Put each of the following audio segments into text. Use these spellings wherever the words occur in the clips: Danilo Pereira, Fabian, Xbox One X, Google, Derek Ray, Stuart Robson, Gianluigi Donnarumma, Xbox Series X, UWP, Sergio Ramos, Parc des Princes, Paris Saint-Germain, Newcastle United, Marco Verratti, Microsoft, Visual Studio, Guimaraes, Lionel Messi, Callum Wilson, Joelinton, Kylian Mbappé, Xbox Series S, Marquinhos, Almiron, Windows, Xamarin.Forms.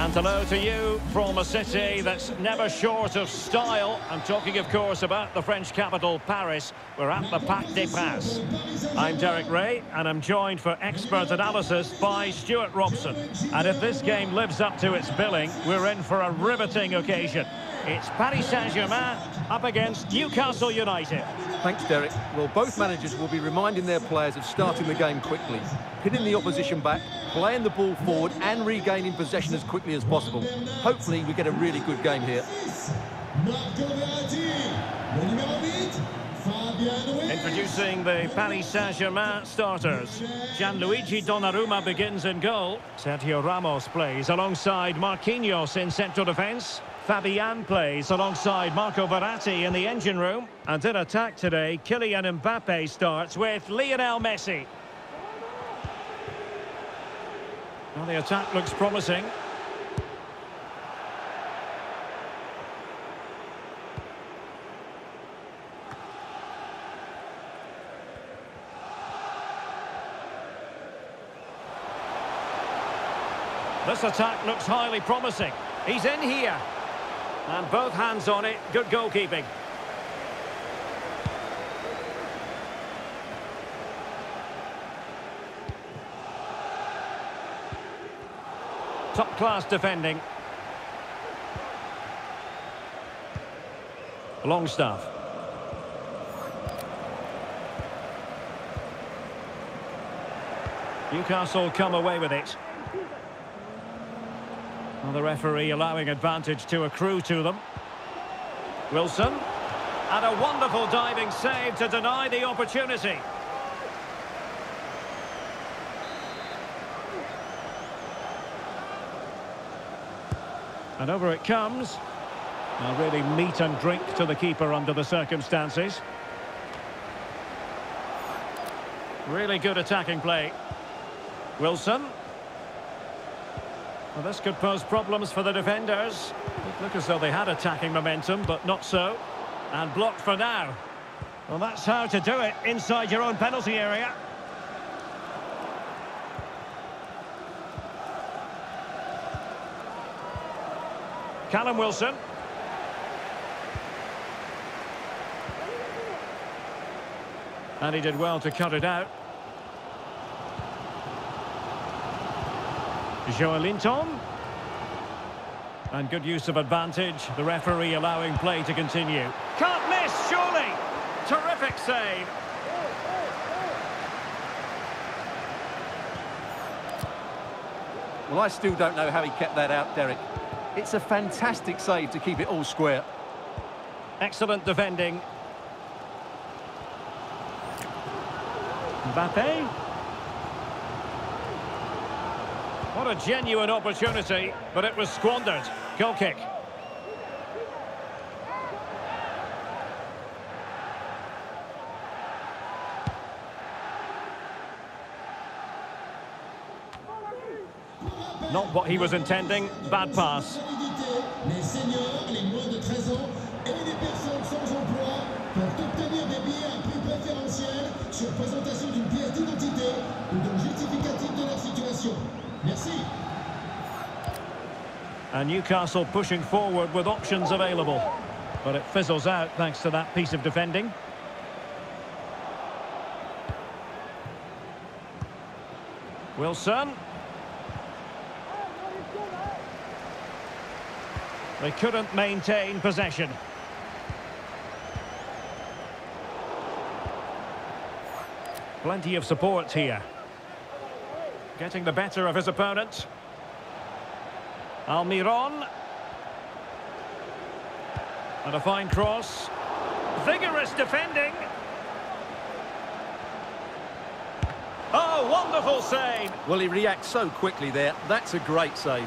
And hello to you from a city that's never short of style. I'm talking, of course, about the French capital, Paris. We're at the Parc des Princes. I'm Derek Ray, and I'm joined for expert analysis by Stuart Robson. And if this game lives up to its billing, we're in for a riveting occasion. It's Paris Saint-Germain up against Newcastle United. Thanks, Derek. Well, both managers will be reminding their players of starting the game quickly, hitting the opposition back, playing the ball forward and regaining possession as quickly as possible. Hopefully we get a really good game here. Marco Verratti, Fabian. Introducing the Paris Saint-Germain starters. Gianluigi Donnarumma begins in goal. Sergio Ramos plays alongside Marquinhos in central defence. Fabian plays alongside Marco Verratti in the engine room. And in attack today, Kylian Mbappé starts with Lionel Messi. Well, the attack looks promising. This attack looks highly promising. He's in here. And both hands on it. Good goalkeeping. Top-class defending. Longstaff. Newcastle come away with it. Well, the referee allowing advantage to accrue to them. Wilson. And a wonderful diving save to deny the opportunity. And over it comes. Now really meat and drink to the keeper under the circumstances. Really good attacking play. Wilson. Well, this could pose problems for the defenders. It looked as though they had attacking momentum, but not so. And blocked for now. Well, that's how to do it inside your own penalty area. Callum Wilson. And he did well to cut it out. Joelinton. And good use of advantage. The referee allowing play to continue. Can't miss, surely. Terrific save. Well, I still don't know how he kept that out, Derek. It's a fantastic save to keep it all square. Excellent defending. Mbappé. What a genuine opportunity, but it was squandered. Goal kick. Not what he was intending. Bad pass. And Newcastle pushing forward with options available. But it fizzles out thanks to that piece of defending. Wilson. They couldn't maintain possession. Plenty of support here. Getting the better of his opponent. Almiron. And a fine cross. Vigorous defending. Oh, wonderful save. Well, he reacts so quickly there. That's a great save.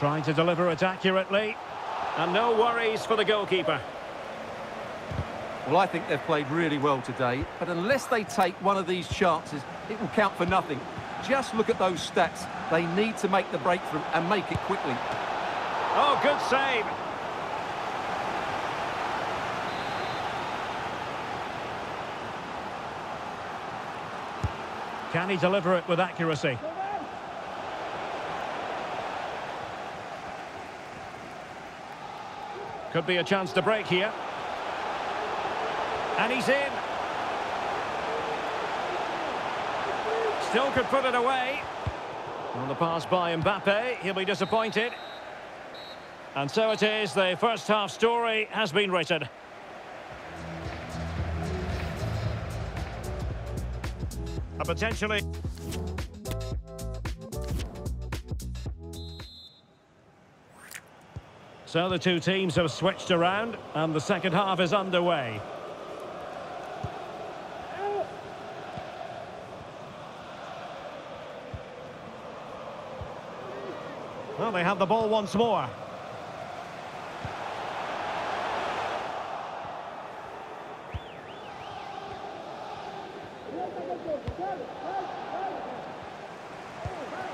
Trying to deliver it accurately. And no worries for the goalkeeper. Well, I think they've played really well today. But unless they take one of these chances, it will count for nothing. Just look at those stats. They need to make the breakthrough and make it quickly. Oh, good save. Can he deliver it with accuracy? Could be a chance to break here. And he's in. Still could put it away. On the pass by Mbappé, he'll be disappointed. And so it is, the first half story has been written. A potentially... So the two teams have switched around, and the second half is underway. Well, they have the ball once more.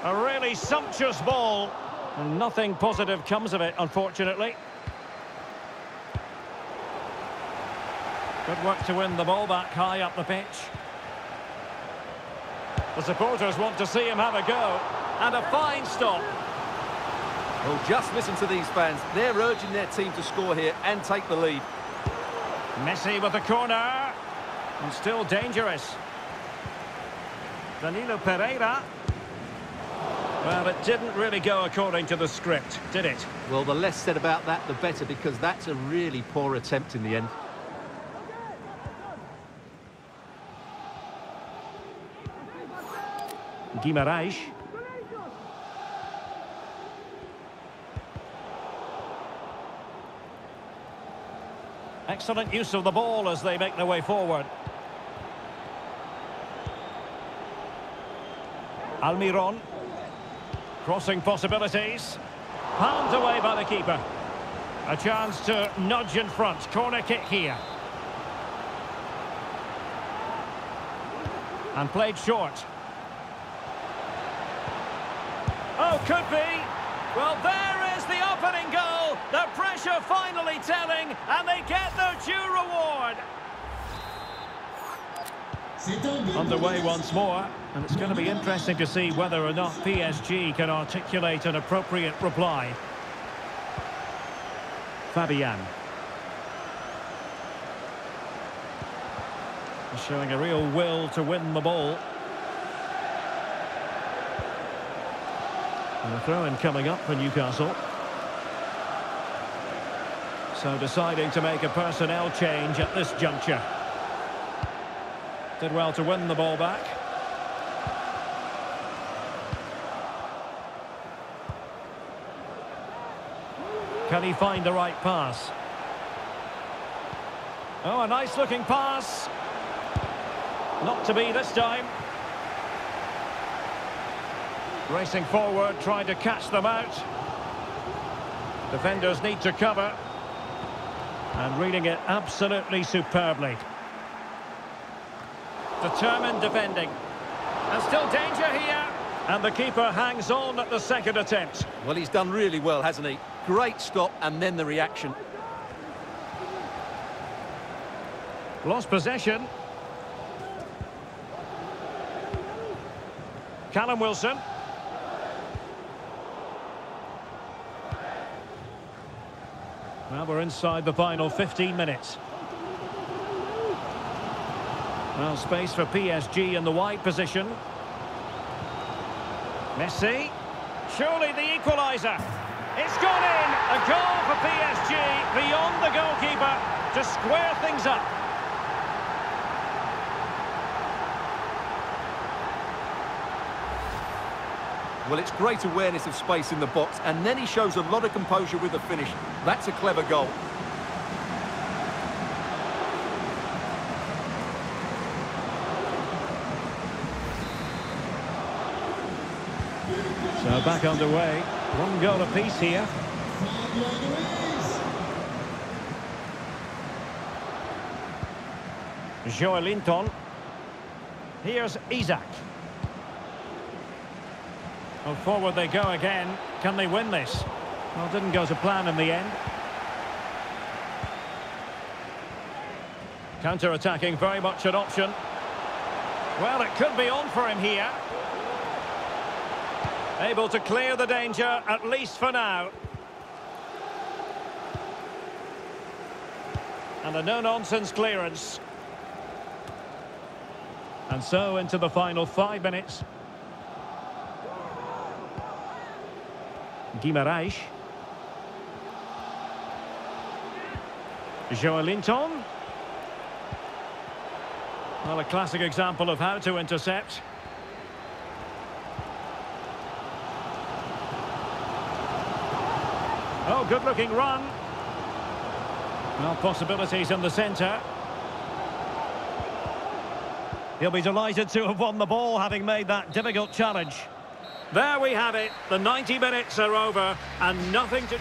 A really sumptuous ball, and nothing positive comes of it, unfortunately. Good work to win the ball back high up the pitch. The supporters want to see him have a go, and a fine stop. Well, just listen to these fans. They're urging their team to score here and take the lead. Messi with the corner. And still dangerous. Danilo Pereira. Well, it didn't really go according to the script, did it? Well, the less said about that, the better, because that's a really poor attempt in the end. Guimaraes. Excellent use of the ball as they make their way forward. Almiron. Crossing possibilities. Palmed away by the keeper. A chance to nudge in front. Corner kick here. And played short. Oh, could be. Well, there is the opening goal. The pressure finally telling, and they get their due reward. Underway once more, and it's going to be interesting to see whether or not PSG can articulate an appropriate reply. Fabian. Showing a real will to win the ball. And a throw-in coming up for Newcastle. So deciding to make a personnel change at this juncture. Did well to win the ball back. Can he find the right pass? Oh, a nice-looking pass. Not to be this time. Racing forward, trying to catch them out. Defenders need to cover. And reading it absolutely superbly. Determined defending. And still danger here. And the keeper hangs on at the second attempt. Well, he's done really well, hasn't he? Great stop and then the reaction. Lost possession. Callum Wilson. Now we're inside the final 15 minutes. Well, space for PSG in the wide position. Messi. Surely the equaliser. It's gone in. A goal for PSG beyond the goalkeeper to square things up. Well, it's great awareness of space in the box, and then he shows a lot of composure with the finish. That's a clever goal. So back underway, one goal apiece here. Joelinton. Here's Isaac. Well, forward they go again. Can they win this? Well, it didn't go to plan in the end. Counter-attacking, very much an option. Well, it could be on for him here. Able to clear the danger, at least for now. And a no-nonsense clearance. And so into the final 5 minutes. Guimaraes. Joelinton. Well, a classic example of how to intercept. Oh, good-looking run. Well, possibilities in the centre. He'll be delighted to have won the ball, having made that difficult challenge. There we have it. The 90 minutes are over and nothing to...